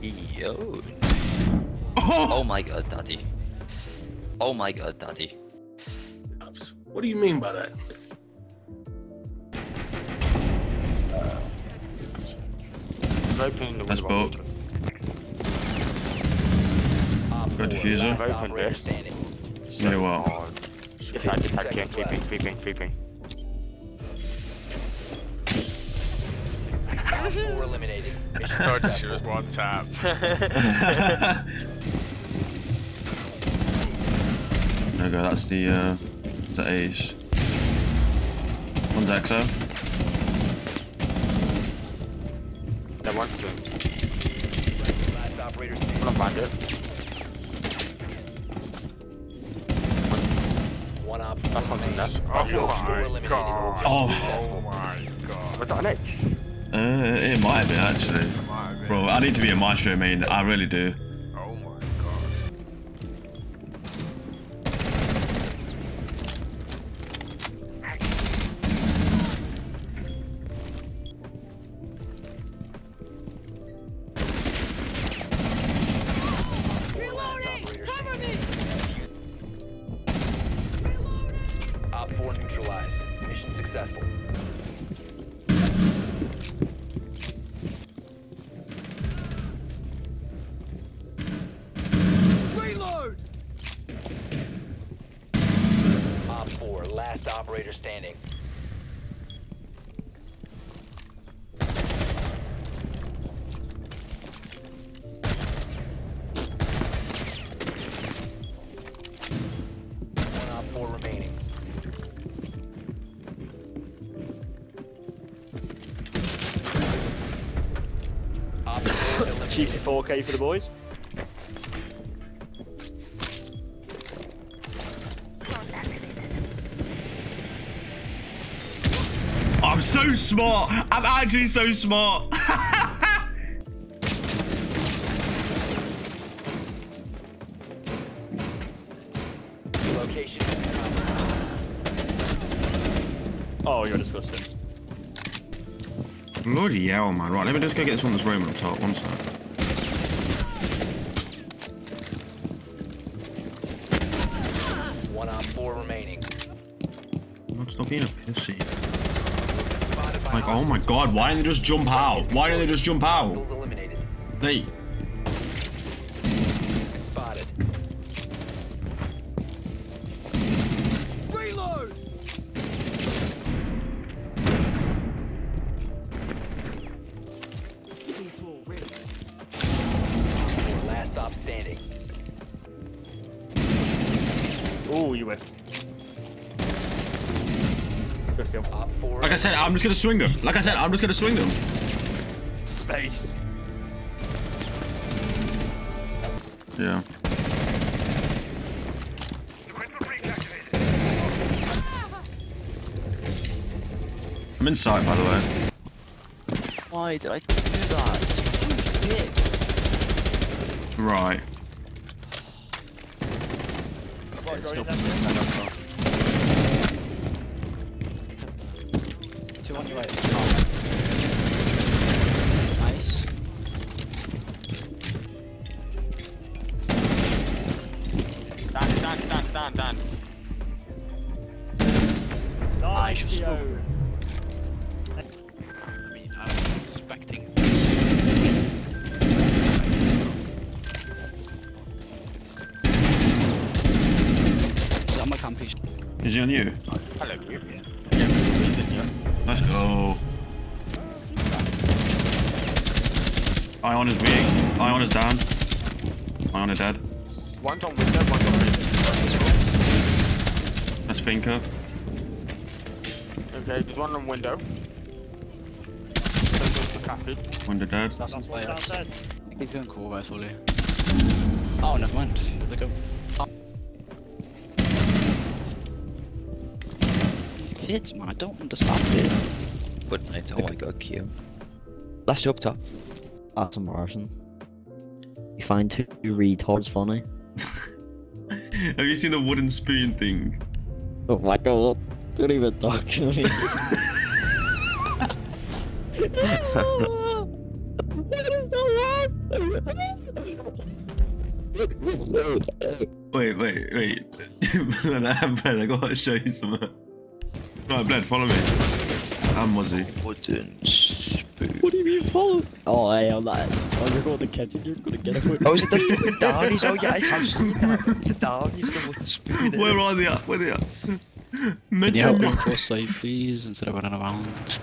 Yo. Oh my god, daddy. Oh my god, daddy. What do you mean by that? That's boat. Got diffuser. Very well. This side, yeah, creeping. We're eliminated. I told you she was one tap. There we go, that's the ace. One's exo. That one's two. I'm gonna find it. One up. That's one left. Oh my god. Oh my god. Was that an X? It might be actually. Bro, I need to be a maestro, man. I really do. Oh my god. Reloading! Cover me! Reloading! Op 4 neutralized. Mission successful. Last operator standing. One op 4 remaining. Cheeky 4K for the boys. I'm so smart. I'm actually so smart. Location. Oh, you're disgusting. Bloody hell, man. Right, let me just go get this one that's roaming up top. One sec. One on 4 remaining. Stop being a pissy. Like, oh my god, why didn't they just jump out? Hey. Spotted. Reload! Last stop standing. Oh, you missed. Like I said, I'm just gonna swing them. Space. Yeah. I'm inside, by the way. Why did I do that? Right. On your right. Nice. Down. Nice. I mean, I was expecting. So I'm a campy. Is he on you? Hello, you. Let's go. Ion is weak. Ion is down. Ion is dead. One's on window, one's on window. That's Finca. Okay, there's one on window. Window dead. That's on players. He's doing cool, right, fully. Oh, never mind. It's like a... Kids, man, I don't understand it. But I don't want to go queue. Last two up top. That's embarrassing. You find two retards funny. Have you seen the wooden spoon thing? Oh my god, don't even talk to me. That is so loud. Wait. Brad, I gotta show you something. Right, Brad, follow me. I'm Mozzie. What do you mean follow? Oh, hey, I'm not. Oh, you're going to catch it. You're going to get it. Oh, is it the doggies? Oh, yeah, I have seen the doggies with the spoon. Where are they at? Where they at? Can you help me cross side, please, instead of running around?